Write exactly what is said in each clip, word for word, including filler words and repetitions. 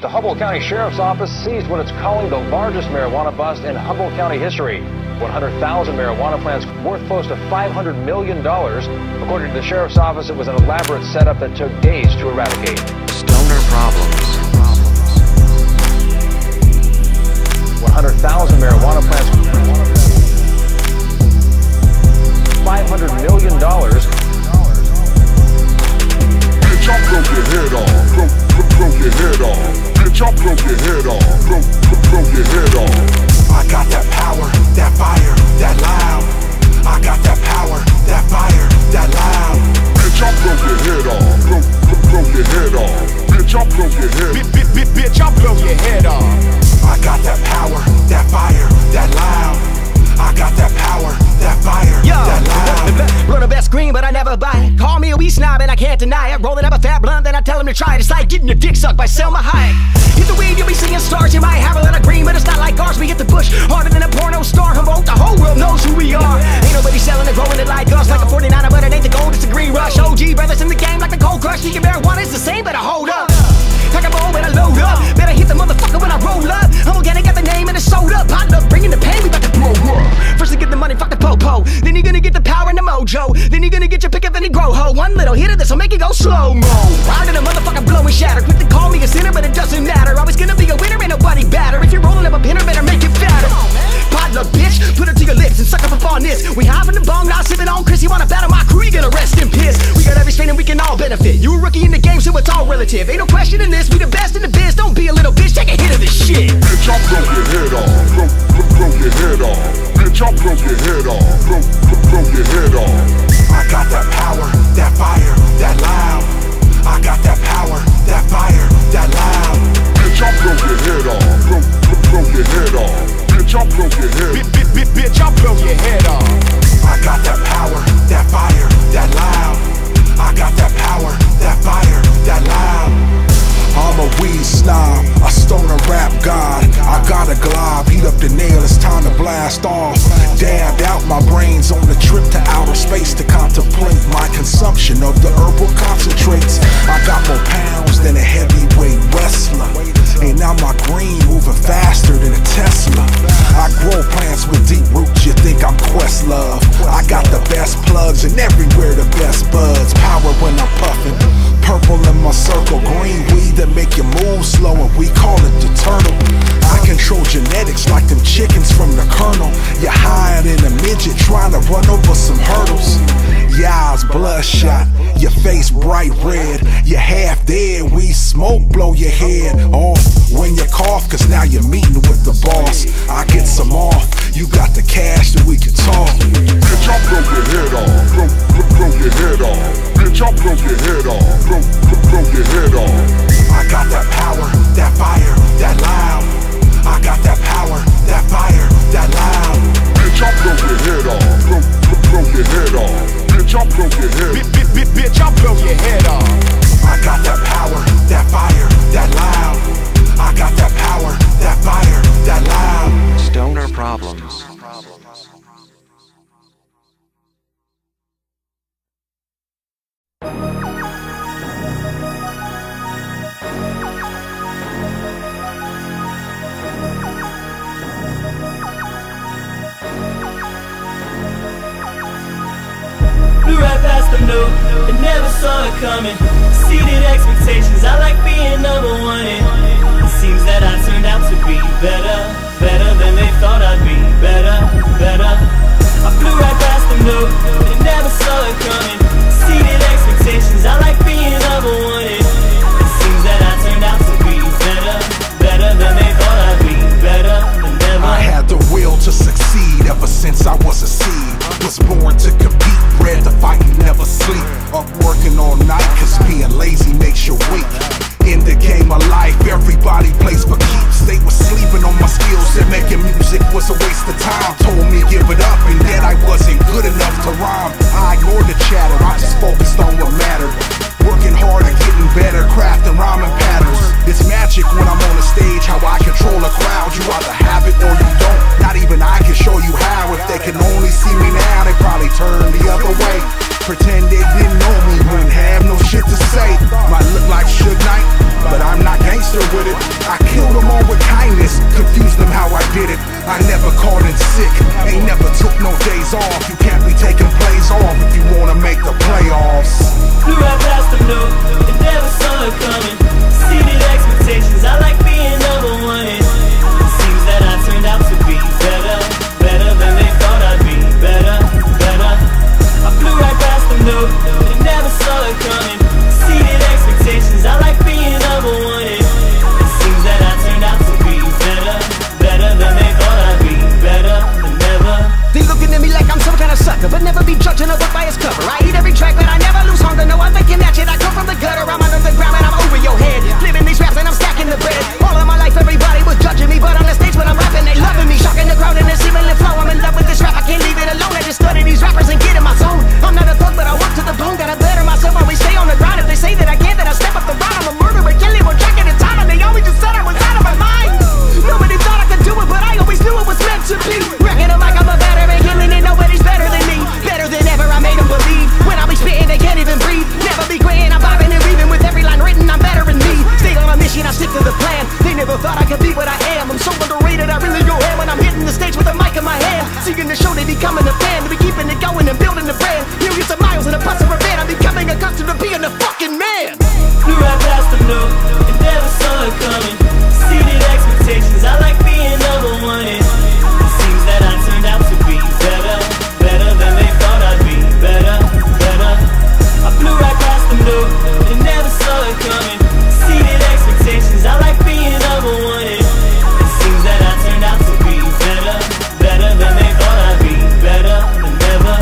The Humboldt County Sheriff's Office seized what it's calling the largest marijuana bust in Humboldt County history. one hundred thousand marijuana plants worth close to five hundred million dollars. According to the Sheriff's Office, it was an elaborate setup that took days to eradicate. Stoner problems. one hundred thousand marijuana plants. five hundred million dollars. Bitch, I'll blow your head off. Blow, blow, blow your head off. Bitch, I'll blow your head off. Blow, blow, blow your head off. I got that power, that fire, that loud. I got that power, that fire, that loud. Bitch, I'll blow your head off. Blow, blow, blow your head off. Bitch, I'll blow your head off. Bitch, I'll blow your head off. I got that power, that fire, that loud. I got that power, that fire, yo, that loud. Blow the best green, but I never buy it. Call me a wee snob and I can't deny it. Rolling up a fat blunt, then I tell him to try it. It's like getting your dick sucked by Selma Hayek. Hit the weed, you'll be seeing stars. You might have a little green, but it's not like ours. We hit the bush harder than a porno star. Humboldt, the whole world knows who we are. Ain't nobody selling it, growing it like us. Like a forty-niner, but it ain't the gold, it's the green rush. O G brothers in the game like the cold crush. Thinking marijuana is the same, but I hold up. Pack a bowl, but I load up. Better hit the motherfucker when I roll up. Humboldt County got the name and it's sold up. I love bringing the pain, we about to blow up. First you get the money, fuck the po-po. Then you're gonna get the power and the mojo. Then you're gonna get your pick up and you grow ho. One little hit of this'll make it go slow-mo. Round in a motherfucker, blow and shatter. Quick to call me a sinner, but it doesn't matter. Always gonna be a winner, ain't nobody batter. If you're rolling up a pinner, better make it fatter. Potluck, bitch, put it to your lips and suck up upon this. We high from the bong, now sipping on Chris. You wanna battle my crew, you gonna rest in piss. We got every strain and we can all benefit. You a rookie in the game, so it's all relative. Ain't no question in this, we the best in the biz. Don't be a little bitch, take a hit of this shit. Bitch, I'll blow your head off. Blow, blow, blow your head off. Bitch, I'll blow your head off. Blow, blow, blow your head off. I got that power, that fire, that loud. I got that power, that fire, that loud. Bitch, I'll blow your head off. Blow, blow, blow your head off. Bitch, I'll blow your head off. Bitch, bitch, bitch, I'll blow your head off. I got that power, that fire, that loud. I got that power, that fire, that loud. I'm a weed snob, a stoner rap god. I got a glob, heat up the nail, it's time to blast off. Dabbed out my brains on the trip to outer space to contemplate my consumption of the herbal concentrates. I got more pounds than a heavyweight wrestler, and now my green moving faster than a Tesla. I grow plants with deep roots, you think I'm Questlove. I got the best plugs and everywhere the best buds. Power when I'm puffing, purple in my circle, green weed that make you move slow and we call it the turtle. I control genetics like them chickens from the kernel. You're higher than a midget trying to run over some hurdles. Your eyes bloodshot, your face bright red, you're half dead, we smoke blow your head off when you cough, cause now you're meeting with the boss. I get some off, you got the cash that we can talk. Bitch, I'll blow your head off. Blow, blow, blow your head off. Bitch, I'll blow your head off. Blow, blow, blow your head off. I got that power, that fire, that loud. I got that power, that fire, that loud. Bitch, I'll blow your head off. Blow, blow, blow your head off. Bitch, I'll blow your head off. Bitch, bitch, bitch, I'll blow your head off. I got that power, that fire, that loud. I got that power, that fire, that loud. Stoner problems. And never saw it coming. Exceeded expectations, I like being number one. And it seems that I turned out to be better, better than they thought I'd be. Better, better. I flew right past them, no, and never saw it coming. Exceeded expectations, I like being number one. And it seems that I turned out to be better, better than they thought I'd be. Better than ever. I had the will to succeed ever since I was a seed. Was born to compete, bred to fight and never sleep. Up working all night, cause being lazy makes you weak. In the game of life, everybody plays for keeps. They were sleeping on my skills and making music was a waste of time. Told me give it up and that I wasn't good enough to rhyme. I ignored the chatter, I just focused on what mattered. Working harder, getting better, crafting rhyming patterns. It's magic when I'm on the stage, how I control a crowd. You either have it or you don't, not even I can show you how. If they can only see me now, they probably turn the other way. Pretend they didn't know me, wouldn't have no shit to say. Might look like Suge Knight, but I'm not gangster with with it. I killed them all with kindness, confused them how I did it. I never called in sick, ain't never took no days off. You can't be taking plays off if you wanna make the playoffs. Flew right past them though, and never saw it coming. Exceeded expectations, I like being number one. It seems that I turned out to be better, better than they thought I'd be. Better, better. I flew right past them though, and never saw it coming. Exceeded expectations, I like being number one. It seems that I turned out to be better, better than they thought I'd be. Better than ever. They looking at me like I'm some kind of sucker, but never be judging a book by its cover. I eat every track, but I never lose hunger. No, I'm thinking that shit. I come from the gutter, I'm under the ground, and I'm over your head. Living these raps and I'm stacking the bread. All of my life, everybody was judging me, but on the stage when I'm rapping, they loving me. Shocking the crowd and the ceiling and flow. I'm in love with this rap, I can't leave it alone. I just study these rappers and get in my zone. I'm not a thug, but I work to the bone. Gotta better myself, always stay on the grind. If they say that I can't, then I step up the ride. I'm a murderer, killing one track at a time, and they always just said I was out of my mind. Nobody thought I could do it, but I always knew it was meant to be. Wrecking them like I'm a veteran, killing it, nobody's better than me. Better than ever, I made them believe. When I be spitting, they can't even breathe. Never be quitting, I'm vibing and reading. With every line written, I'm better than me. Stay on a mission, I stick to the plan. They never thought I could be what I am. I'm so underrated, I really go ham. When I'm hitting the stage with a mic in my hand, seeing the show, they becoming a fan. They be keeping it going and building the brand. Millions of miles in a bus or a van, I'm becoming accustomed to being a fucking man. Flew right past them though, and never saw it coming. Exceeded expectations, I like being number one. It seems that I turned out to be better, better than they thought I'd be. Better, better. I flew right past them though, and never saw it coming. Exceeded expectations, I like being number one. It seems that I turned out to be better, better than they thought I'd be. Better than ever.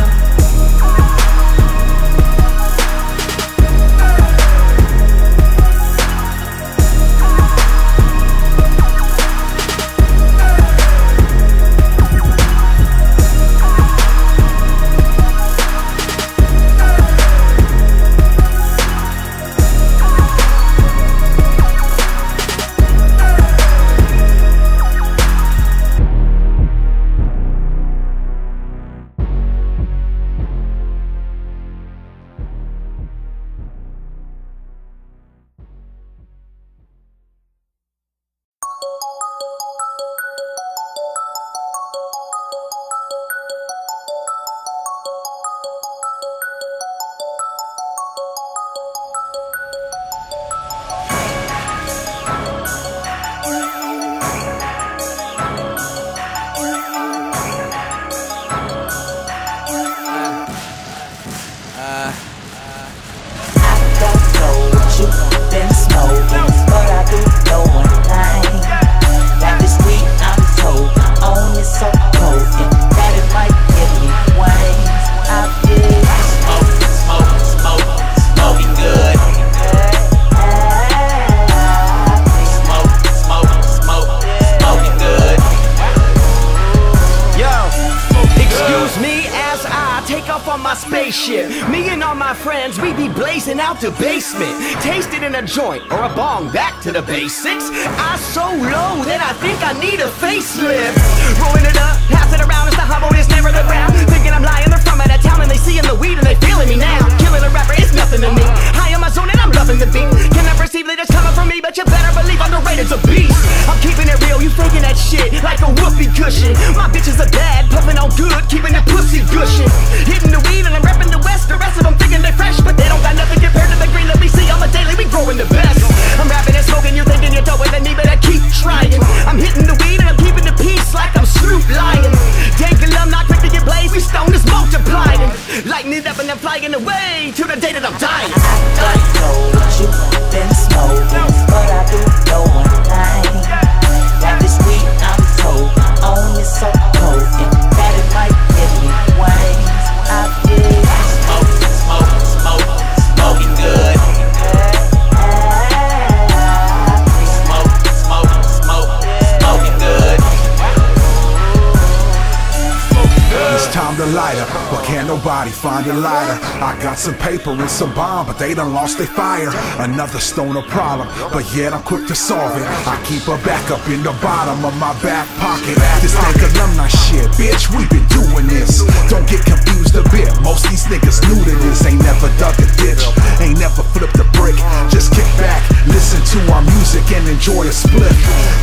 lighter, but can't nobody find a lighter. I got some paper and some bomb, but they done lost their fire. Another stoner problem, but yet I'm quick to solve it. I keep a backup in the bottom of my back pocket. This fake alumni shit, bitch, we been doing this. Don't get confused a bit, most these niggas new to this. Ain't never dug a ditch, ain't never flipped a brick. Just kick back, listen to our music and enjoy a split.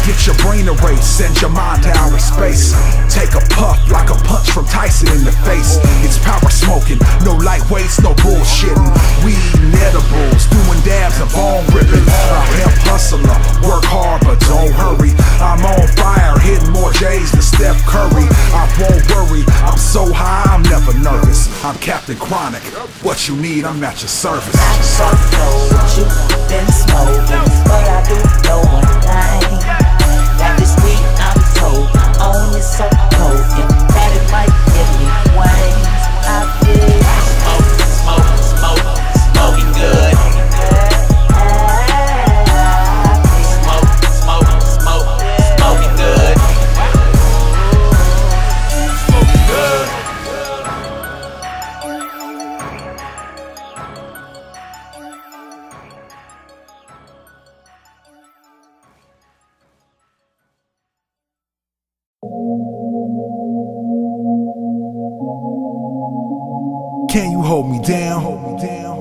Get your brain erased, send your mind to outer space. Take a puff like a punch from Tyson in the face. It's power smoking, no lightweights, no bullshitting. We eating edibles, doing dabs and bone ripping. A hemp hustler, work hard but don't hurry. I'm on fire, hitting more J's than Steph Curry. I won't worry, I'm so high, I'm never nervous. I'm Captain Chronic, what you need, I'm at your service. I don't know what you've been smoking, but I do know one thing. That this weed I'm told, on it so potent, that it might give me wings. I feel smoking, smoking, smoking, smoking good. Can you hold me down? Hold me down.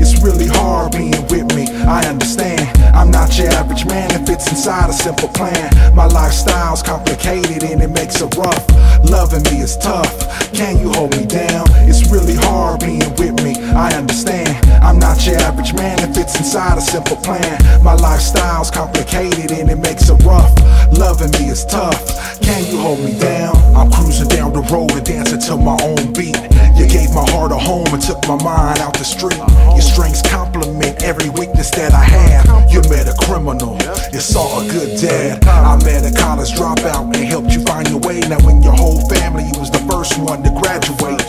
It's really hard being with me, I understand. I'm not your average man if it's inside a simple plan. My lifestyle's complicated and it makes it rough. Loving me is tough, can you hold me down? It's really hard being with me, I understand. I'm not your average man if it's inside a simple plan. My lifestyle's complicated and it makes it rough. Loving me is tough, can you hold me down? I'm cruising down the road and dancing to my own beat. You gave my heart a home and took my mind out the street. Your strengths compliment every weakness that I have. You met a criminal, you saw a good dad. I met a college dropout and helped you find your way. Now in your whole family, you was the first one to graduate.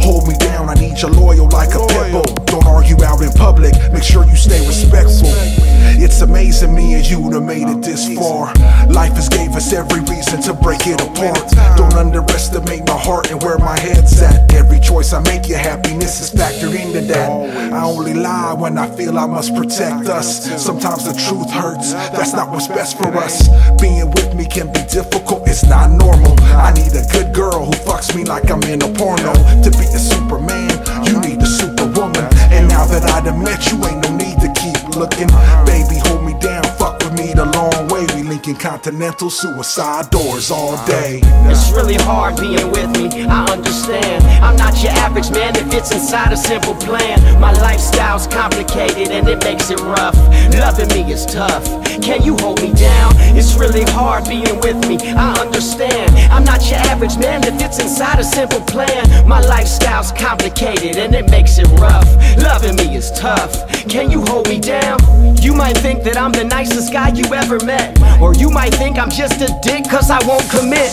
Hold me down, I need you loyal like a pit bull. Don't argue out in public, make sure you stay respectful. It's amazing me and you done made it this far. Life has gave us every reason to break it apart. Don't underestimate my heart and where my head's at. Every choice I make, your happiness is factored into that. I only lie when I feel I must protect us. Sometimes the truth hurts, that's not what's best for us. Being with me can be difficult, it's not normal. I need a good girl who fucks me like I'm in a porno. To be a superman, you need a superwoman. And now that I done met you, ain't no need to keep looking. Baby, hold me down, fuck with me the long way. We linking continental suicide doors all day. It's really hard being with me, I understand. I'm not your average man if it's inside a simple plan. My lifestyle's complicated and it makes it rough. Loving me is tough, can you hold me down? It's really hard being with me, I understand. I'm not your average man if it's inside a simple plan. My lifestyle's complicated and it makes it rough. Loving me is tough, can you hold me down? You might think that I'm the nicest guy you ever met, or you might think I'm just a dick cause I won't commit.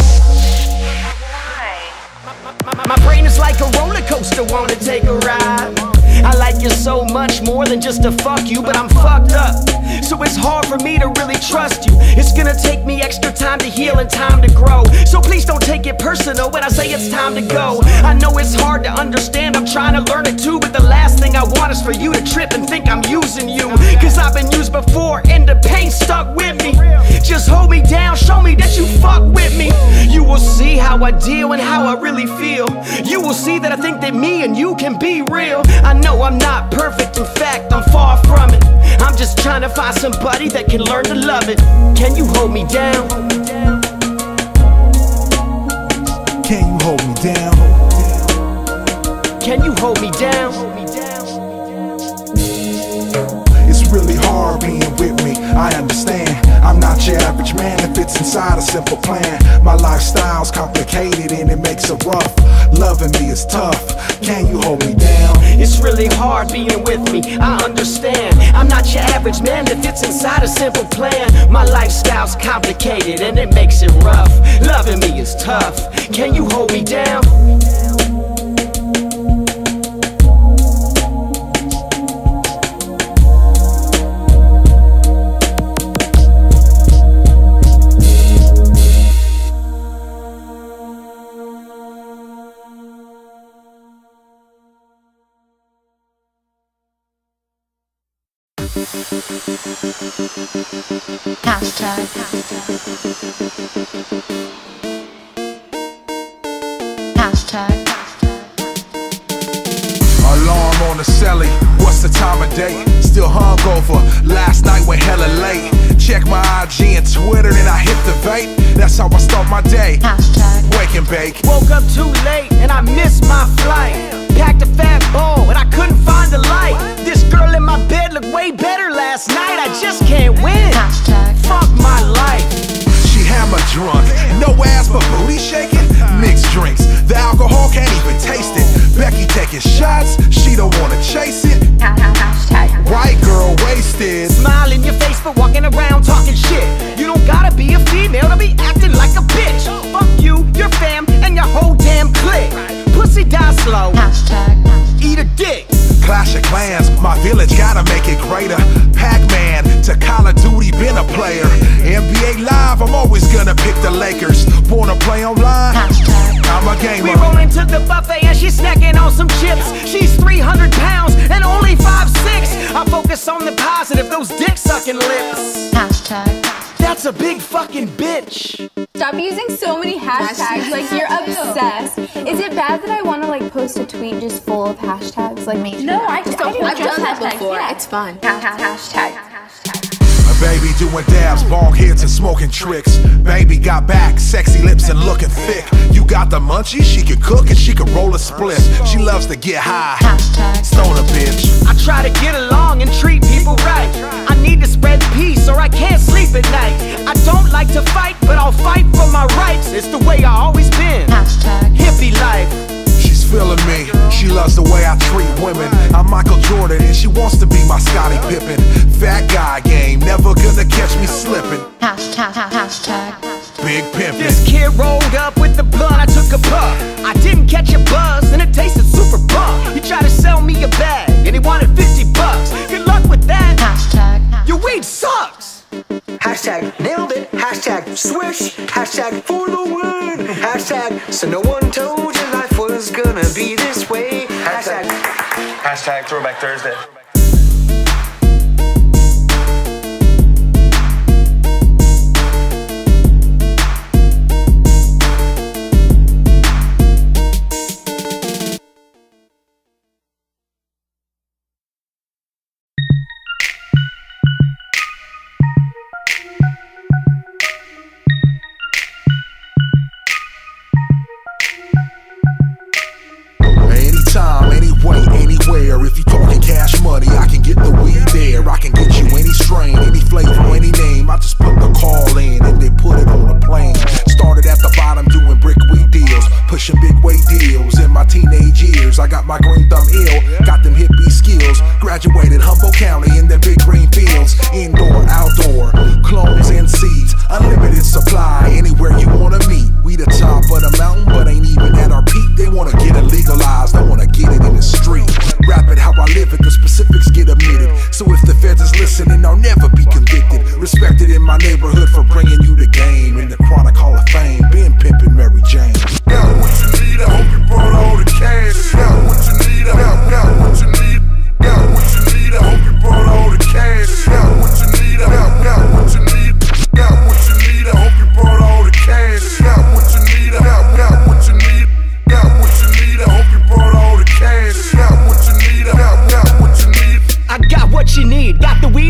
My brain is like a roller coaster, wanna take a ride. I like you so much more than just to fuck you, but I'm fucked up, so it's hard for me to really trust you. It's gonna take me extra time to heal and time to grow, so please don't take it personal when I say it's time to go. I know it's hard to understand, I'm trying to learn it too, but the last thing I want is for you to trip and think I'm using you, cause I've been used before and the pain stuck with me. Just hold me down, show me that you fuck with me. You will see how I deal and how I really feel. You will see that I think that me and you can be real. I know I'm not perfect, in fact, I'm far from it. I'm just trying to find somebody that can learn to love it. Can you hold me down? Can you hold me down? Can you hold me down? It's really hard being with me, I understand. I'm not your average man if it's inside a simple plan. My lifestyle's complicated and it makes it rough. Loving me is tough, can you hold me down? It's really hard being with me, I understand. I'm not your average man if it's inside a simple plan. My lifestyle's complicated and it makes it rough. Loving me is tough, can you hold me down? Alarm on the celly, what's the time of day? Still hungover, last night went hella late. Check my I G and Twitter, then I hit the vape. That's how I start my day. Wake and bake. Woke up too late and I missed my flight. Packed a fat ball and I couldn't find a light. This girl in my bed looked way better last night. I just can't win. Fuck my life. She hammer drunk, no ass but booty shaking. Mixed drinks, the alcohol can't even taste it. Becky taking shots, she don't wanna chase it. White girl wasted. Smile in your face for walking around talking shit. You don't gotta be a female to be acting like a bitch. Fuck you, your fam, and your whole damn clique. Pussy die slow. Eat a dick. Clash of Clans, my village gotta make it greater. Pac-Man to Call of Duty, been a player. N B A Live, I'm always gonna pick the Lakers. Born to play online, I'm a gamer. We rollin' to the buffet and she's snacking on some chips. She's three hundred pounds and only five six. I focus on the positive, those dick-sucking lips. Hashtag. That's a big fucking bitch. Stop using so many hashtags, like you're obsessed. Is it bad that I want to like post a tweet just full of hashtags? Like me? No, I just don't. I've done that before. It's fun. Hashtag. A baby doing dabs, bald heads and smoking tricks. Baby got back, sexy lips and looking thick. You got the munchies, she can cook and she can roll a split. She loves to get high. Stone a bitch. I try to get along and treat people right. I need to spread peace or I can't sleep at night. I don't like to fight, but I'll fight for my rights. It's the way I always been. Hippie life. She's feeling me. She loves the way I treat women. I'm Michael Jordan and she wants to be my Scottie Pippen. Fat guy game, never gonna catch me slipping. Big pimpin'. This kid rolled up with the blunt, I took a puff. I didn't catch a buzz and it tasted super bump. He tried to sell me a bag and he wanted fifty bucks. Good luck with that. Your weed sucks. Hashtag nailed it. Hashtag swish. Hashtag for the win. Hashtag so no one told you life was gonna be this way. Hashtag. Hashtag Throwback Thursday. Got what you need, I hope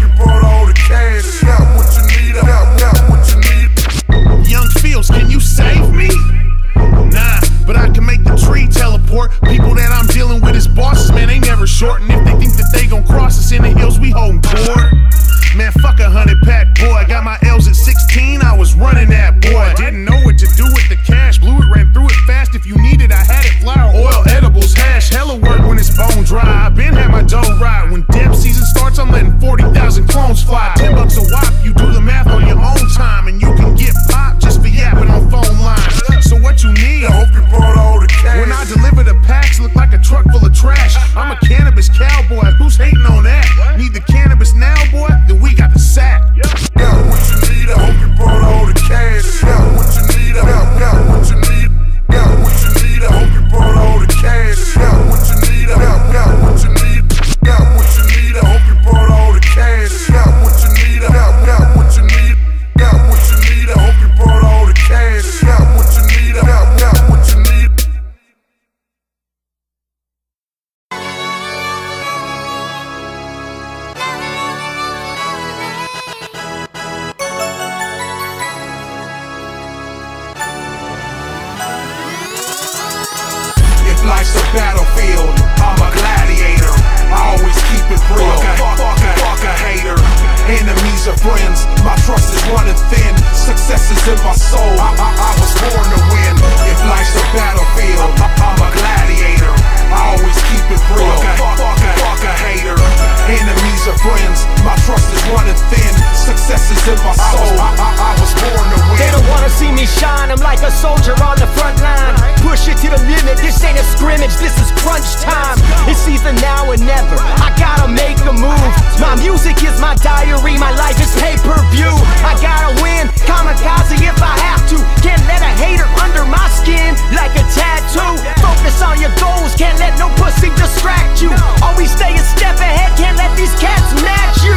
you brought all the cash. running that boy. Didn't know what to do with the cash, blew it, ran through it fast. If you needed, I had it flour, oil, edibles, hash. Hella work when it's bone dry. I been had my dough right. When dip season starts, I'm letting forty thousand clones fly. Ten bucks a wop, you do the math on your own time, and you can get popped just for yapping on phone lines. So what you need? I hope you brought all the cash. When I deliver the packs, look like a truck full of trash. I'm a cannabis cowboy. Who's hating on that? Need the cannabis now, boy? Then we got the sack. Yo, what you need? I hope you brought all the cash. Yo, what you need? Yo, yo, what you need? Yo, what you need? I hope you brought all the cash. Yo, what you need? Yo, yo, what you need? Yo, what you need? I hope you brought all the cash. Yo, what you need? Yo, yo, what you need? Yo, what you need? I hope you brought all the cash. Yo, what you need? Yo, yo, what you need? Life's a battlefield, I'm a gladiator. I always keep it real. Fuck, fuck, fuck a hater. Enemies are friends, my trust is running thin. Success is in my soul, I, I, I was born to win. If life's a battlefield, I'm a gladiator. I always keep it real. Fuck, fuck, fuck a hater. Enemies are friends, my trust is running thin. Success is in my soul, I, I, I was born to win. They don't wanna see me shine, I'm like a soldier on the front line. Push it to the limit, this ain't a scrimmage, this is crunch time. It's either now or never, I gotta make a move. My music is my diary, my life is pay-per-view. I gotta win, kamikaze if I have to. Can't let a hater under my skin like a tattoo. Focus on your goals, can't let no pussy distract you. Always stay a step ahead, can't let these cats match you.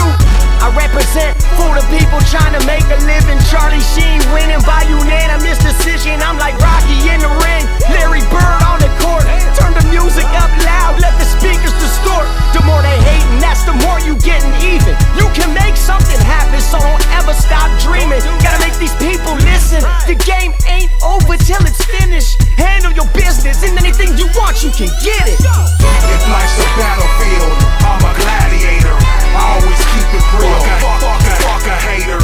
I represent for the people trying to make a living. Charlie Sheen winning by unanimous decision. I'm like Rocky in the ring, Larry Bird on the court. Turn the music up loud, let the speakers distort. The more they hatin', that's the more you getting even. You can make something happen, so don't ever stop dreaming. Gotta make these people listen. The game ain't over till it's finished. Handle your business, and anything you want, you can get it. If life's a battlefield, I'm a gladiator. I always keep it real. Fuck, fuck, fuck a hater.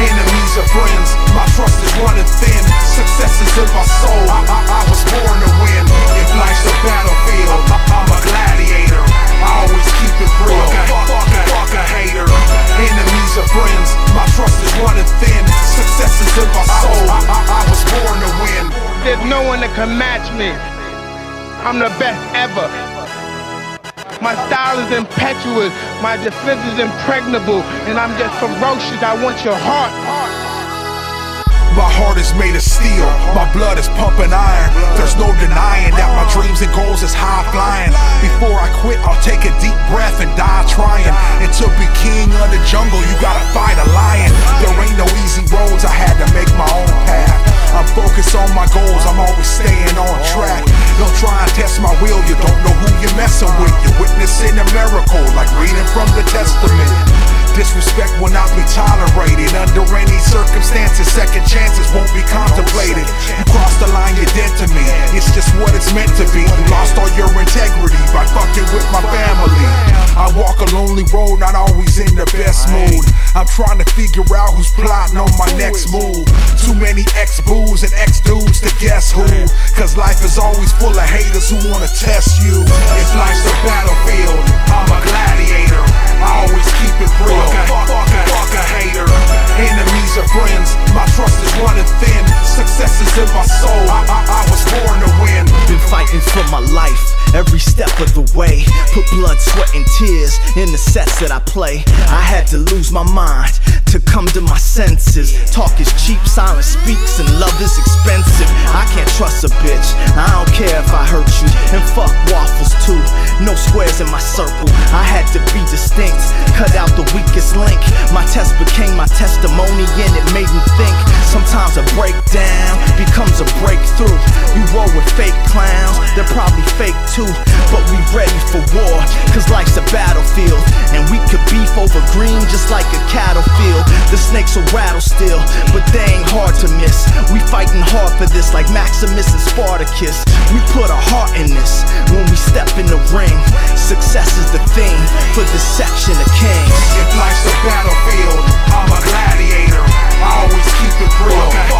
Enemies are friends, my trust is running thin. Success is in my soul, I, I, I was born to win. If life's a battlefield, I, I'm a gladiator. I always keep it real. Fuck, fuck, fuck a hater. Enemies are friends, my trust is running thin. Success is in my soul, I, I, I was born to win. There's no one that can match me. I'm the best ever. My style is impetuous, my defense is impregnable, and I'm just ferocious, I want your heart. My heart is made of steel, my blood is pumping iron. There's no denying that my dreams and goals is high flying. Before I quit, I'll take a deep breath and die trying. And to be king of the jungle, you gotta fight a lion. There ain't no easy roads, I had to make my own path. I'm focused on my goals, I'm always staying on track. Don't try and test my will, you don't know who you're messing with. You're witnessing a miracle, like reading from the Testament. Disrespect will not be tolerated under any circumstances, second chances won't be contemplated. You cross the line, you're dead to me, it's just what it's meant to be. You lost all your integrity by fucking with my family. I walk a lonely road, not always in the best mood. I'm trying to figure out who's plotting on my next move. Too many ex-boos and ex-dudes to guess who. Cause life is always full of haters who wanna test you. If life's a battlefield, I'm a gladiator. I always keep it real. Fuck, fuck, fuck a hater. Enemies are friends, my trust is running thin. Success is in my soul, I, I, I was born to win. Been fighting for my life every step of the way. Put blood, sweat, and tears in the sets that I play. I had to lose my mind to come to my senses. Talk is cheap, silence speaks, and love is expensive. I can't trust a bitch, I don't care if I hurt you. And fuck waffles too, no squares in my circle. I had to be distinct, cut out the weakest link. My test became my testimony and it made me think. Sometimes a breakdown becomes a breakthrough. You roll with fake clowns, they're probably fake too. But we ready for war, cause life's a battlefield. And we could beef over green just like a cattle field. The snakes will rattle still, but they ain't hard to miss. We fighting hard for this like Maximus and Spartacus. We put our heart in this when we step in the ring. Success is the theme for this section of kings. If life's a battlefield, I'm a gladiator. I always keep it real.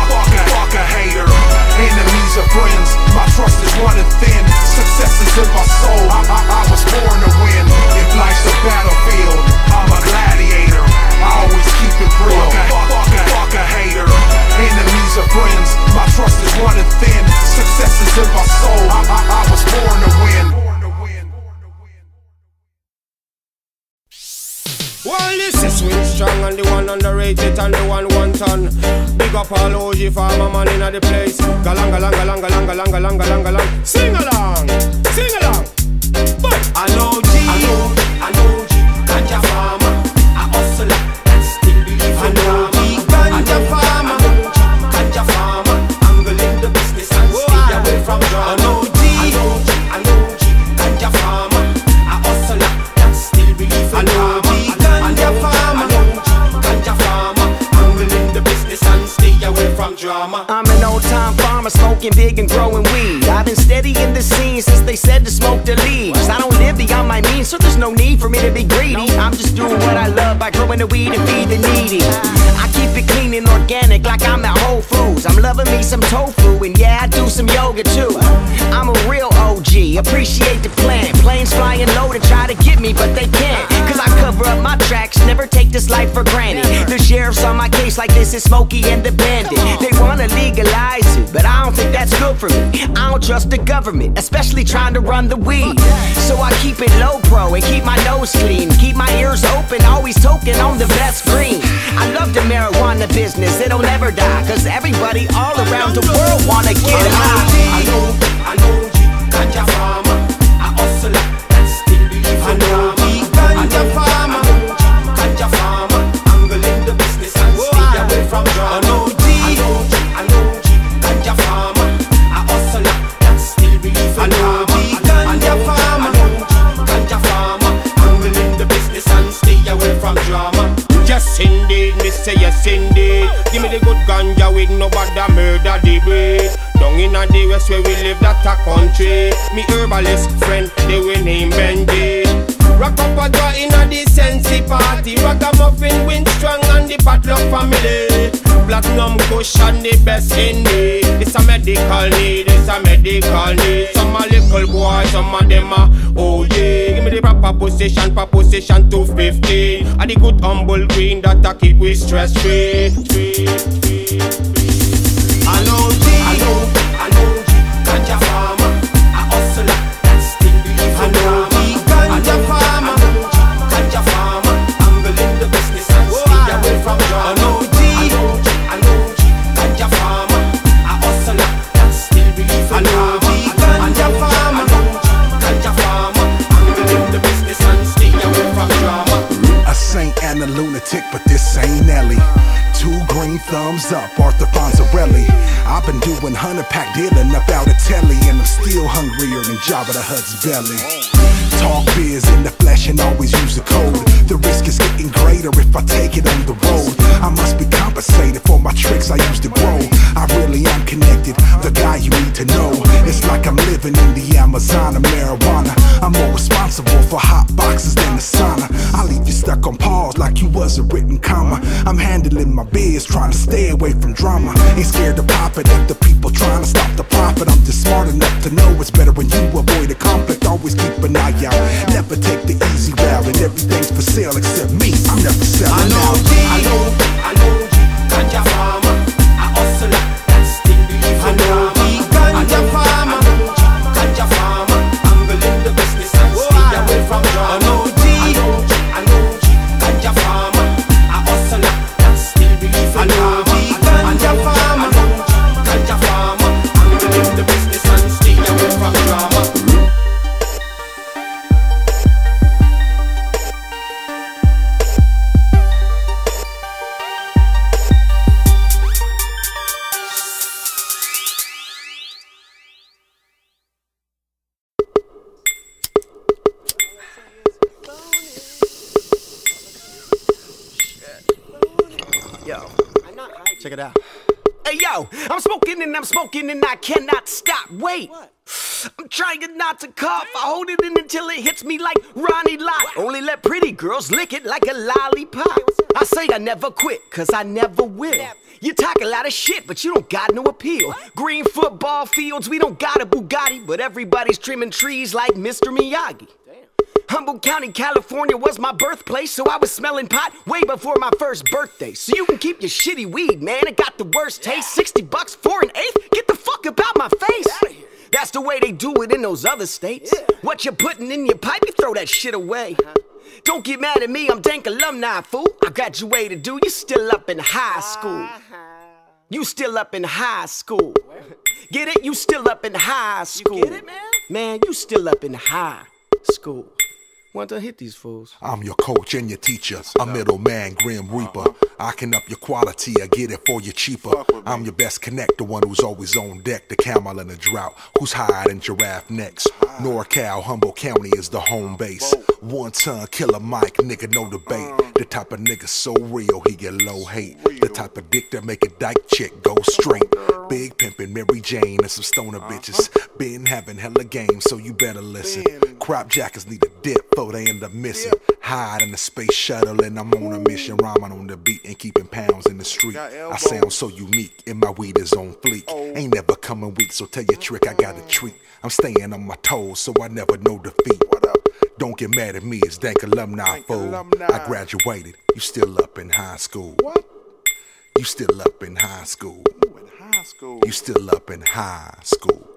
This sweet strong and the one underrated and the one one ton. Big up all O G farmer man in the place. Galang, galang, galang, galang, galang, galang, galang, galang. Sing along, sing along. But I know G, I know, I know G, ganja farmer. I hustle up and still believe in drama. I know G, ganja farmer. I know G, ganja farmer. I'm gonna the business and stay away from drama. I know G, I know G, I know G, ganja farmer. I hustle up and still believe in drama. Drama. I'm an old time farmer smoking big and growing weed. I've been steady in the scene since they said to smoke the leaves. I don't live beyond my means, so there's no need for me to be greedy. I'm just doing what I love by growing the weed and feed the needy. I keep it clean and organic like I'm at Whole Foods. I'm loving me some tofu and yeah, I do some yoga too. I'm a real O G, appreciate the plan. Planes flying low to try to get me, but they can't. Cause I cover up my tracks, never take this life for granted. The sheriff's on my case like this is Smokey and the Bandit. They wanna legalize it, but I don't think that's good for me. I don't trust the government, especially trying to run the weed. So I keep it low pro and keep my nose clean. Keep my ears open, always token on the best green. I love the marijuana business, it'll never die. Cause everybody all around the world wanna get high. I know, I know G, ganja farmer. I hustle up and still believe in drama. I know G, ganja farmer. I know G, ganja farmer. I'm gonna live the business and stay away from drama. Yes indeed, give me the good ganja with no bad murder debris. Down in the west where we live, that a country. Me herbalist friend, they will name Benji. Rock up a draw in a the Sensi party. Ragamuffin, Winstrong and the Potluck family. Platinum cushion, the best indeed. It's a medical need, it's a medical need. Some a little boy, some of them a O G. The proper position, proper position two fifteen. And the good humble green that I keep with stress free. I know G, I know, I know G, ganja farmer. I hustle up and still believe in drama. I know G, ganja farmer. I know G, ganja farmer. I'm gonna live the business and stay away from drama. I know G, I know G, I know G, ganja farmer. I hustle up and still believe in drama. And a lunatic, but this ain't Ellie. Two green thumbs up, Arthur Fonzarelli. I've been doing hundred pack dealing up out of telly, and I'm still hungrier than Jabba the Hutt's belly. Talk biz in the flesh and always use the code. The risk is getting greater if I take it on the road. I must be compensated for my tricks I used to grow. I really am connected, the guy you need to know. It's like I'm living in the Amazon of marijuana. I'm more responsible for hot boxes than the sauna. I leave you stuck on pause like you was a written comma. I'm handling my biz, trying to stay away from drama. Ain't scared to pop it at the people trying to stop the profit. I'm just smart enough to know it's better when you avoid a conflict. Always keep an eye out, never take the easy route. And everything's for sale except me, I'm never selling out. I know, I know, I know, ganja farmer. I hustle up and still believe in drama. Ganja farmer, ganja farmer. I'm gonna live the business and stay away from drama. I know G, I know G, I know G, ganja farmer. I hustle up and still believe in drama. Ganja farmer, ganja farmer. I'm gonna live the business and stay away from drama. Check it out. Hey yo, I'm smoking and I'm smoking and I cannot stop. Wait, what? I'm trying not to cough. I hold it in until it hits me like Ronnie Lott. Only let pretty girls lick it like a lollipop. I say I never quit, cause I never will. You talk a lot of shit, but you don't got no appeal. Green football fields, we don't got a Bugatti, but everybody's trimming trees like Mister Miyagi. Humboldt County, California was my birthplace, so I was smelling pot way before my first birthday. So you can keep your shitty weed, man, it got the worst taste. Sixty bucks for an eighth? Get the fuck about my face. That's the way they do it in those other states. What you're putting in your pipe, you throw that shit away. Don't get mad at me, I'm dank alumni, fool. I graduated, dude, you still up in high school. You still up in high school. Get it? You still up in high school. You get it, man? Man, you still up in high school. Want to hit these fools. I'm your coach and your teacher, a middleman, grim reaper. I can up your quality, I get it for you cheaper. I'm your best connect, the one who's always on deck, the camel in the drought, who's higher than giraffe necks. NorCal, Humboldt County is the home base. One ton killer Mike, nigga, no debate. The type of nigga so real, he get low hate. The type of dick that make a dyke chick go straight. Big pimpin', Mary Jane, and some stoner bitches. Been having hella games, so you better listen. Crop jackets need a dip, for they end up missing. Hide in the space shuttle and I'm on a mission. Rhyming on the beat and keeping pounds in the street. I sound so unique and my weed is on fleek. Ain't never coming weak, so tell your trick I got a treat. I'm staying on my toes so I never know defeat. Don't get mad at me, it's dank alumni, fool. I graduated, you still up in high school. You still up in high school. You still up in high school.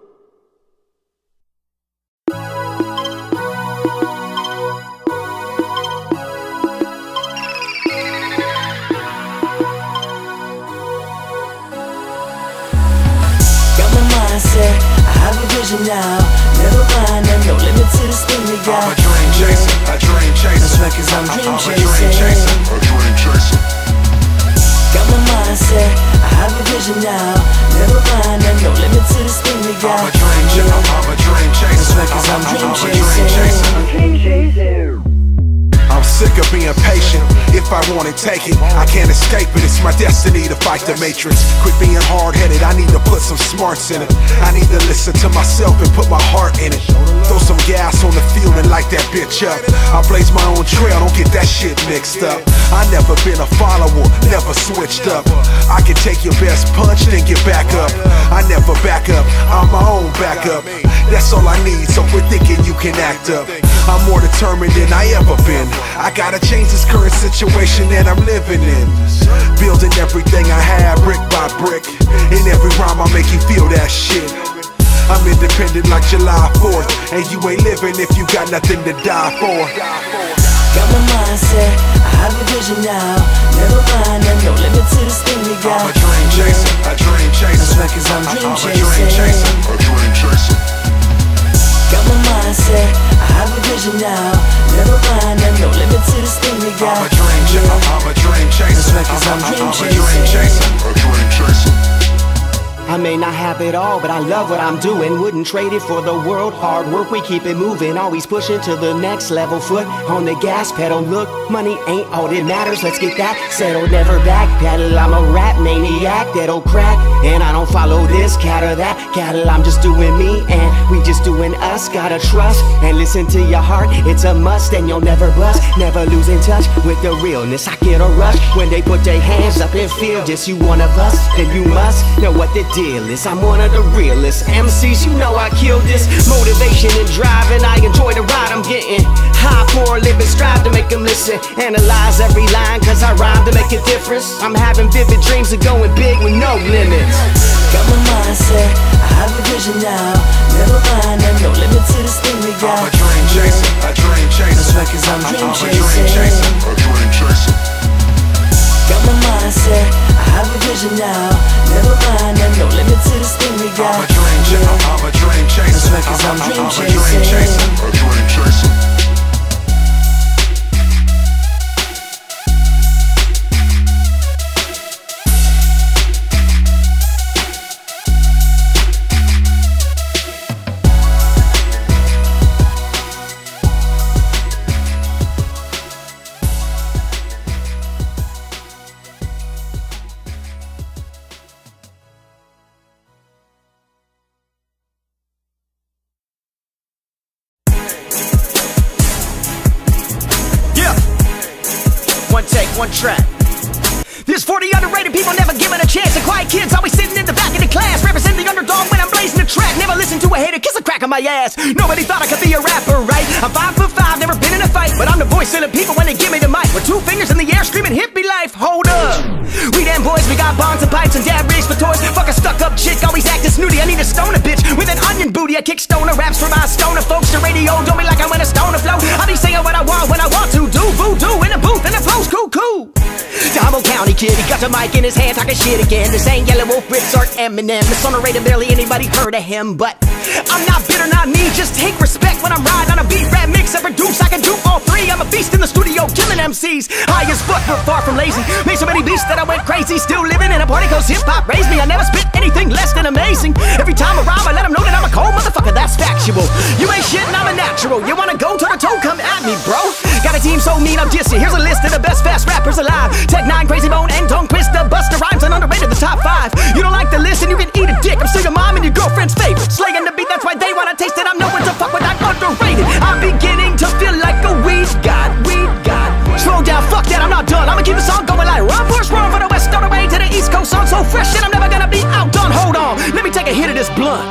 I have a vision now, never mind, and no limit to this thing we got. I'm a dream chaser, a dream chaser. That's right, cause I'm dream chasing. I'm a dream chaser, a dream chaser. Got my mindset, I have a vision now, never mind, and no limit to this thing we got. I'm a dream chaser, I'm a dream chaser. That's right, cause I'm dream chasing. I'm a dream chaser. I'm sick of being patient. If I want it, take it. I can't escape it. It's my destiny to fight the matrix. Quit being hard-headed. I need to put some smarts in it. I need to listen to myself and put my heart in it. Throw some gas on the field and light that bitch up. I blaze my own trail. Don't get that shit mixed up. I never been a follower. Never switched up. I can take your best punch then get back up. I never back up. I'm my own backup. That's all I need. So quit thinking you can act up. I'm more determined than I ever been. I gotta change this current situation that I'm living in. Building everything I have, brick by brick. In every rhyme I make you feel that shit. I'm independent like July fourth. And you ain't living if you got nothing to die for. Got my mindset, I have a vision now. Never mind, and no limit to this thing we got. I'm a dream chaser, a dream chaser. That's right, cause I'm dream chasing. I'm a dream chaser, a dream chaser. Got my mindset, I have a vision now. Never mind, and no limit to this thing we got. I'm a dream chaser, yeah. I'm a dream chaser. That's right, cause I'm, I'm, dream, I'm dream chasing. A dream chaser. I may not have it all, but I love what I'm doing. Wouldn't trade it for the world. Hard work, we keep it moving. Always pushing to the next level. Foot on the gas pedal. Look, money ain't all that matters. Let's get that settled. Never backpedal. I'm a rap maniac that'll crack. And I don't follow this cat or that cattle. I'm just doing me and we just doing us. Gotta trust and listen to your heart. It's a must and you'll never bust. Never losing touch with the realness. I get a rush when they put their hands up and feel this. You one of us, then you must know what the I'm one of the realest M Cs, you know I killed this. Motivation and drive, and I enjoy the ride I'm getting. High for a living, strive to make them listen. Analyze every line, cause I rhyme to make a difference. I'm having vivid dreams of going big with no limits. Got my mindset, I have a vision now. Never mind, and no limit to this thing we got. I'm a dream chaser, a dream chaser. That's right, cause I'm dream chasing. A dream chaser. Got my mindset, I have a vision now. Never mind, and no limit to this thing we got. I'm a dream chaser, yeah. I'm a dream chaser. That's right, cause I'm, I'm, dream, I'm chasing. A dream chaser, a dream chaser. One track. There's forty underrated people never given a chance, and quiet kids always sitting in the back of the class. Represent the underdog when I'm blazing the track. Never listen to a hater, kiss a crack on my ass. Nobody thought I could be a rapper, right? I'm five foot five, never been in a fight, but I'm the voice of the people when they give me the mic. With two fingers in the air, screaming hippie life. Hold up. We them boys, we got bongs and pipes and dad rigs for toys. Fuck a stuck-up chick, always acting snooty. I need a stoner bitch with an onion booty. I kick stoner raps for my stoner folks. The radio don't be like I'm in a stoner flow. I be saying what I want when I want to. Do voodoo in a booth in a post, cool, cool. Damo County kid, he got the mic in his hand, talking shit again. This ain't Yellow Wolf, Rips, or Eminem. Exonerated, barely anybody heard of him, but I'm not bitter, not me. Just take respect when I'm riding on a beat, rap mix, and produce. I can do all three. I'm a beast in the studio, killing M Cs. High as fuck, but far from lazy. Made so many beats that I went crazy. Still living in a party, cause hip hop raised me. I never spit anything less than amazing. Every time I rhyme, I let them know that I'm a cold motherfucker. That's factual. You ain't shit, and I'm a natural. You wanna go toe to toe? Come at me, bro. Got a team so mean, I'm dissing. Here's a list of the best fast rappers alive. Tech Nine, Crazy Bone, and Don't Twist the Buster Rhymes, and underrated the top five. You don't like to listen, you can eat a dick. I'm still your mom and your girlfriend's favorite. Slaying the beat, that's why they wanna taste it. I'm nowhere to fuck with, I'm underrated. I'm beginning to feel like a weed god, weed god. Slow down, fuck that, I'm not done. I'ma keep the song going like Run Force Run for the West, all the way to the East Coast. Song so fresh that I'm never gonna be outdone. Hold on, let me take a hit of this blunt.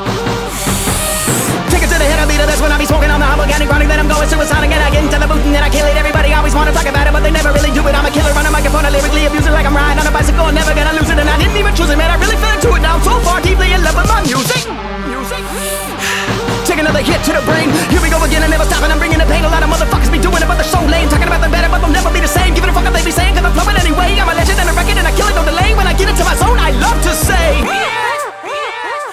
Take it to the head, I'll be the best when I be smoking on the Hobogany chronic. Then I'm going suicide again. I get into the booth and then I kill it. Everybody always wanna talk about it, but they never really do it. I'm a killer on a microphone, I lyrically abuse it like I'm riding on a bicycle. I'm never gonna lose it, and I didn't even choose it, man. I really fell into it now. I'm so far deeply in love with my music. Music. Take another hit to the brain. Here we go again, I never stop, and I'm bringing the pain. A lot of motherfuckers be doing it, but they're so lame. Talking about the better, but they'll never be the same. Giving a fuck if they be saying, cause I'm flowing anyway. I'm a legend and a record, and I kill it, no delay. When I get into my zone, I love to say.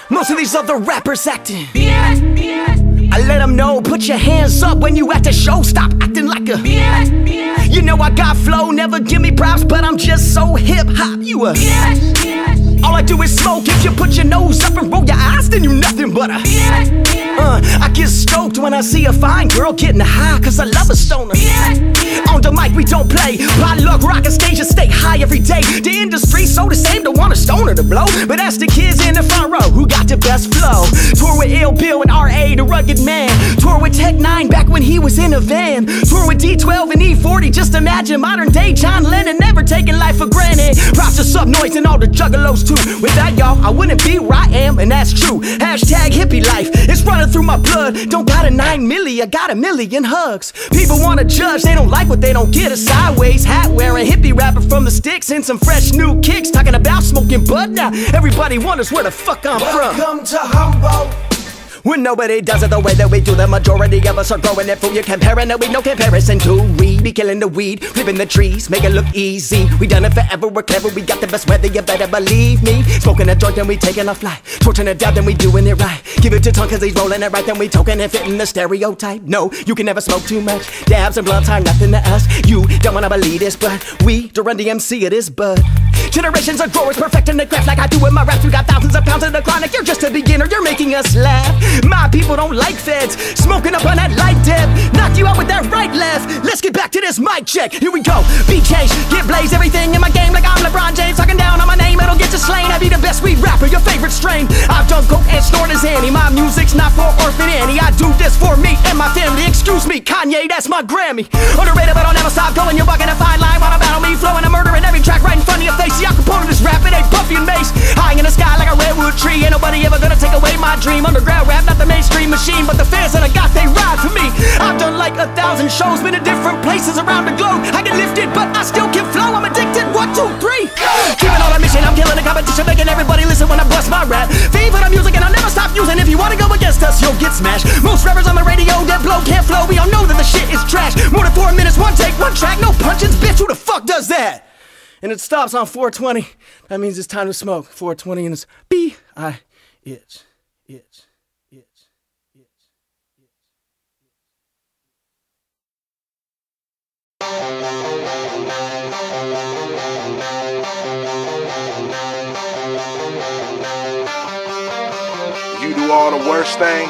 Most of these other rappers acting. Yes, yes. I let them know, put your hands up when you at the show. Stop acting like a yes, yes. You know I got flow, never give me props, but I'm just so hip-hop. You a yes, yes. All I do is smoke. If you put your nose up and roll your eyes, then you nothing but a yes, yes. Uh, I get stoked when I see a fine girl getting high, cause I love a stoner. Yes, yes. On the mic we don't play. Potluck rock and stage and stay high every day. The industry's so the same, don't want a stoner to blow, but that's the kids in the front row who got the best flow. Tour with Ill Bill and R A, the rugged man. Tour with Tech Nine back when he was in a van. Tour with D twelve and E forty. Just imagine modern day John Lennon, never taking life for granted. Props to Sub Noise and all the juggalos too. Without y'all, I wouldn't be where I am, and that's true. Hashtag hippie life, it's running through my blood. Don't got a nine milli, I got a million hugs. People wanna judge, they don't like what they don't get. A sideways hat wearing hippie rapper from the sticks and some fresh new kicks, talking about smoking bud. Now everybody wonders where the fuck I'm from. Welcome to Humboldt. When nobody does it the way that we do, the majority of us are growing it. Fool, you're comparing it with no comparison to. We be killing the weed, flipping the trees, make it look easy. We done it forever, we're clever, we got the best weather, you better believe me. Smoking a joint, then we taking a flight. Torching a dab, then we doing it right. Give it to Tom, cause he's rolling it right, then we token and fitting the stereotype. No, you can never smoke too much. Dabs and blunts are nothing to us. You don't wanna believe this, but we, the Run D M C, it is bud. Generations of growers perfecting the craft like I do with my raps. We got thousands of pounds of the chronic. You're just a beginner, you're making us laugh. My people don't like feds, smoking up on that light dip. Knock you out with that right left. Let's get back to this mic check. Here we go. Be changed, get blazed. Everything in my game like I'm LeBron James. Talking down on my name, it'll get you slain. I be the best weed rapper, your favorite strain. I've done coke and snorted Zanny. My music's not for orphan Annie. I do this for me and my family. Excuse me, Kanye, that's my Grammy. Underrated, but I'll never stop going. You're bucking a fine line while I battle me. Flowing a murder in every track right in front of your face. See, our component is rapping, ain't Puffy and Mace. High in the sky like a redwood tree. Ain't nobody ever gonna take away my dream. Underground rap, not the mainstream machine, but the fans that I got, they ride for me. I've done like a thousand shows, been to different places around the globe. I get lifted, but I still can flow. I'm addicted, one, two, three. Keeping on a mission, I'm killing the competition, making everybody listen when I bust my rap. Fever the music, and I'll never stop using. If you wanna go against us, you'll get smashed. Most rappers on the radio that blow can't flow. We all know that the shit is trash. More than four minutes, one take, one track, no punchins, bitch. Who the fuck does that? And it stops on four twenty. That means it's time to smoke. four twenty, and it's B I H. Itch. Itch. Itch. Itch. You do all the worst things,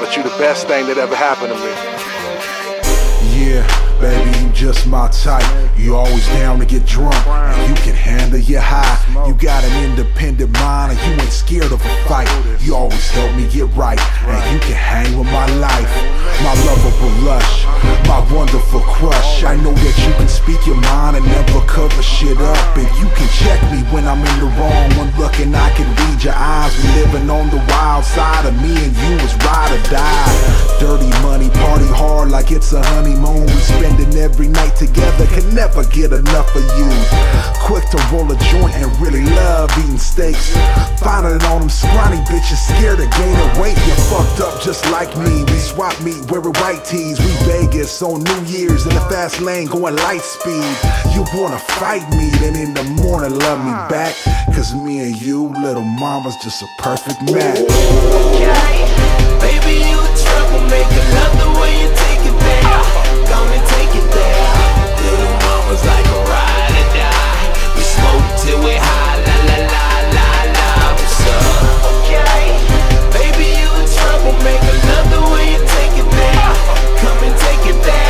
but you the best thing that ever happened to me. Yeah. Baby, you just my type. You always down to get drunk, and you can handle your high. You got an independent mind, and you ain't scared of a fight. You always help me get right, and you can hang with my life. My lovable lush, my wonderful crush. I know that you can speak your mind and never cover shit up. If you can check me when I'm in the wrong, one look and I can read your eyes. We living on the wild side of me and you is ride or die. Dirty money, party hard like it's a honeymoon. We spending every night together, can never get enough of you. Quick to roll a joint and really love eating steaks. Finding on them scrawny bitches, scared to gain a weight. You're fucked up just like me. We swap meat, wearing white tees. We Vegas on New Year's in the fast lane, going light speed. You wanna fight me, then in the morning love me back. Cause me and you, little mama's just a perfect match. Okay, baby, you a troublemaker. Love the way you take it there. Gonna take it there. Little mama's like a ride or die. We smoke till we high, la la la la la. What's up? Okay, baby, you a troublemaker. Love the way you take it there. Come and take it there.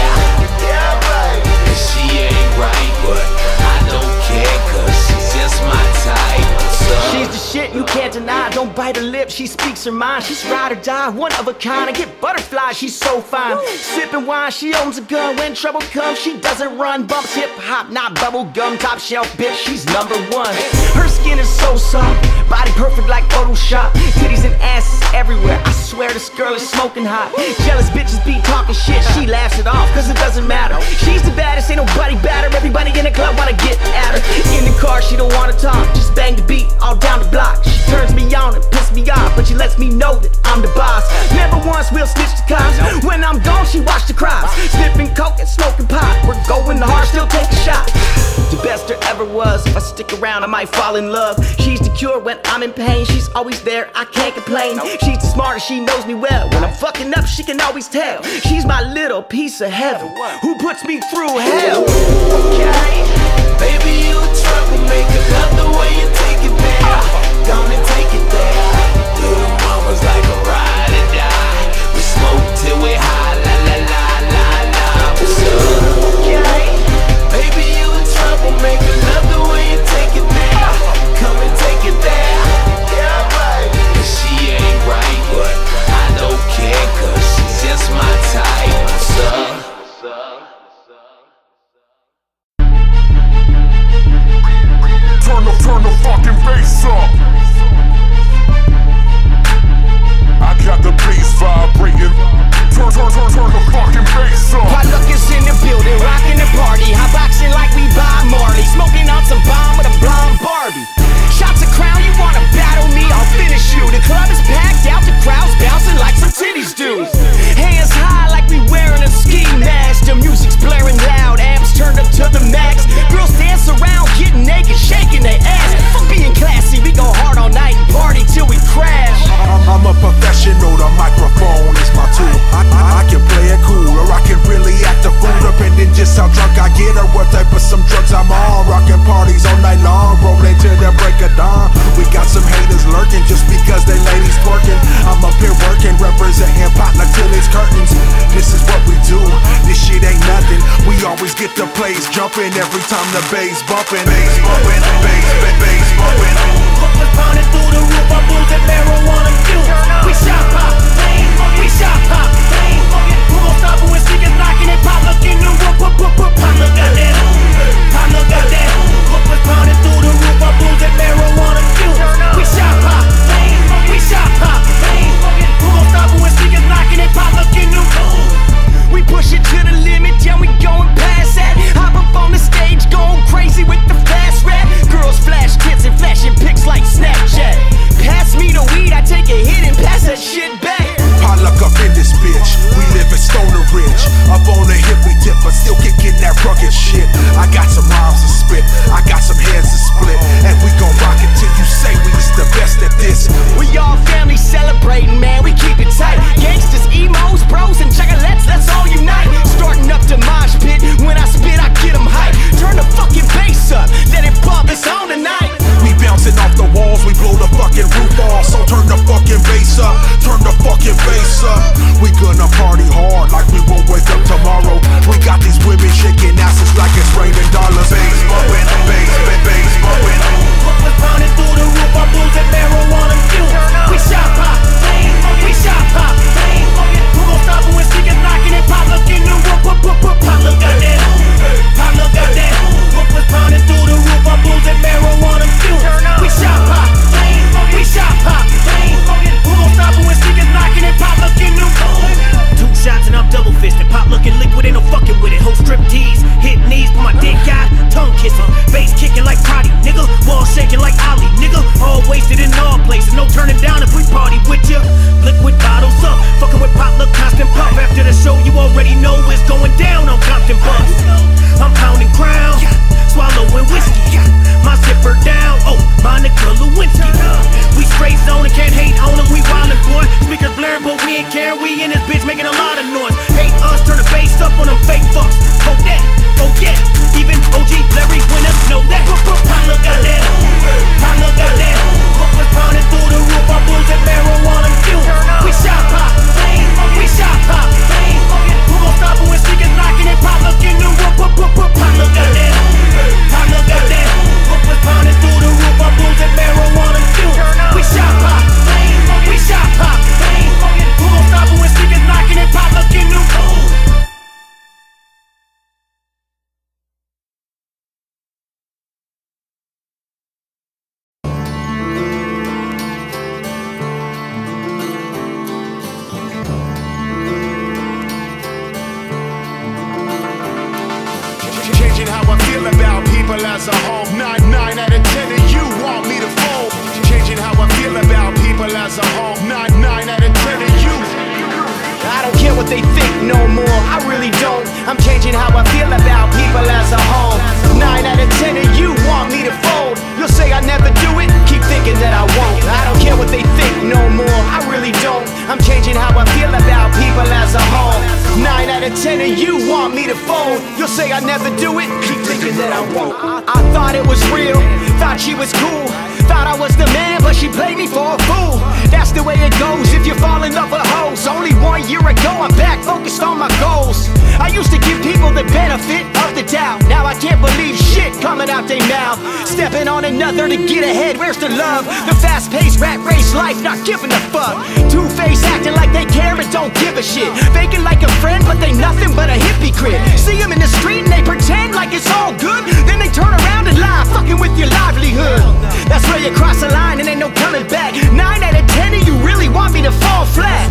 And she ain't right, but I don't care, cause she's just my type. What's up? She's the shit you can't deny. Don't bite her lip, she speaks her mind. She's ride or die, one of a kind. I get butterflies, she's so fine. Sipping wine, she owns a gun. When trouble comes, she doesn't run. Bumps hip hop, not bubble gum. Top shelf, bitch, she's number one. Her skin is so soft, body perfect like Photoshop. Titties and asses everywhere, I swear this girl is smoking hot. Jealous bitches be talking shit, she laughs it off cause it doesn't matter. She's the baddest, ain't nobody badder. Everybody in the club wanna get at her. In the car, she don't wanna talk, just bang the beat all down the block. She turns me on and pisses me off, but she lets me know that I'm the boss. Never once will snitch the cops. When I'm gone, she watch the crops. Sniffing coke and smoking pot, we're going hard, still take a shot. The best there ever was. If I stick around, I might fall in love. She's the cure when I'm in pain. She's always there, I can't complain. She's the smartest, she knows me well. When I'm fucking up, she can always tell. She's my little piece of heaven who puts me through hell. Okay, baby, you a troublemaker. Love the way you take it there. Don't it take it there. Little mama's like a ride or die. We smoke till we high, la la la la la. What's up? Okay, baby, you a troublemaker. Love the way you take it there. Come and take it there. Yeah, right. And she ain't right, but I don't care, cause she's just my type. What's up? Turn the, turn the fucking bass up. I got the bass vibrating. Turn, turn, turn, turn the fucking bass up. Potluck is in the building, rocking the party. Hot boxing like we Bob Marley. Smoking on some bomb with a blonde Barbie. Shots of crown, you wanna battle me? I'll finish you. The club is packed out, the crowd's bouncing like some titties do. Hands high like we wearing a ski mask. The music's blaring loud, amps turned up to the max. Girls dance around, getting naked, shaking their ass. Fuck being classy, we go hard all night and party till we crash. I'm a professional, the microphone is my tool. I, I, I can play it cool, or I can really act a fool. Depending just how drunk I get or what type of some drugs I'm on. Rocking parties all night long, rolling till the break of dawn. We got some haters lurking just because they ladies twerking. I'm up here working, representing Potluck till it's curtains. This is what we do, this shit ain't nothing. We always get the place jumping every time the bass bumping. Bass bumping, bass, bass, bass bumping. Hookers pounding through the roof, I'm losing marijuana fumes. We shot pop, we shot pop. Who gon' stop it when she is knocking it? Potluck in the roof, Potluck got that, Potluck got that. Hookers pounding through the roof, I'm losing marijuana fumes. We shot pop, we shot pop. Who gon' stop it when she is knocking it? Potluck in the roof. We push it to the limit, yeah, we goin' past that. Hop up on the stage, goin' crazy with the fast rap. Girls flash tits and flashing pics like Snapchat. Pass me the weed, I take a hit and pass that shit back. Potluck up in this bitch, we live in Stoner Ridge. Up on the hip we dip, but still kickin' that rugged shit. I got some rhymes to spit. say I never do it, keep thinking that I won't. I thought it was real, thought she was cool, thought I was the man, but she played me for a fool. That's the way it goes if you fall in love with hoes. Only one year ago I'm back focused on my goals. I used to give people the benefit of the doubt. Now I can't believe shit coming out they mouth. Stepping on another to get ahead, where's the love? The fast-paced rat race life, not giving a fuck. Two-faced acting like they care and don't give a shit. Faking like a friend, but they nothing but a hypocrite. See them in the street and they pretend like it's all good, then they turn around and lie, fucking with your livelihood. That's where you cross the line and ain't no coming back. Nine out of ten of you really want me to fall flat.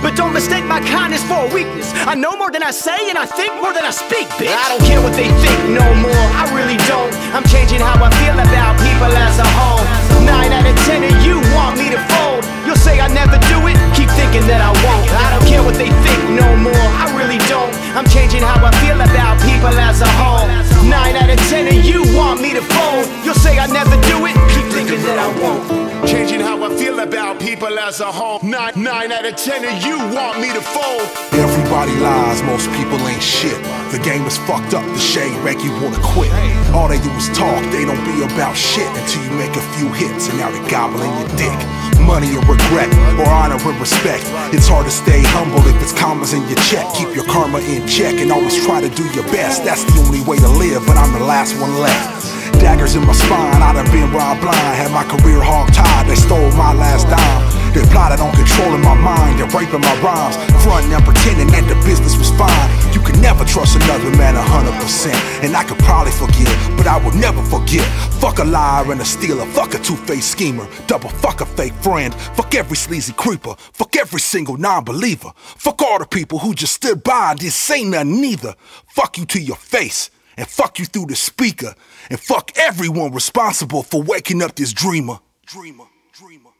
But don't mistake my kindness for a weakness. I know more than I say and I think more than I speak, bitch. I don't care what they think no more, I really don't. I'm changing how I feel about people as a whole. Nine out of ten of you want me to fold. You'll say I never do it, keep thinking that I won't. I don't care what they think no more, I really don't. I'm changing how I feel about people as a whole. Nine out of ten of you want me to fold. You'll say I never do it, keep thinking that I won't. Changing how I feel about people as a whole. Nine, nine out of ten of you want me to fold. Everybody lies, most people ain't shit. The game is fucked up, the shade make you wanna quit. All they do is talk, they don't be about shit. Until you make a few hits and now they gobbling your dick. Money or regret, or honor and respect. It's hard to stay humble if it's commas in your check. Keep your karma in check and always try to do your best. That's the only way to live, but I'm the last one left. Daggers in my spine, I done been robbed blind. Had my career hog-tied, they stole my last dime. They plotted on controlling my mind and raping my rhymes. Frontin' and pretending that the business was fine. You can never trust another man a hundred percent. And I could probably forget, but I would never forget. Fuck a liar and a stealer, fuck a two-faced schemer. Double fuck a fake friend, fuck every sleazy creeper. Fuck every single non-believer. Fuck all the people who just stood by and didn't say nothing either. Fuck you to your face, and fuck you through the speaker. And fuck everyone responsible for waking up this dreamer. Dreamer, dreamer.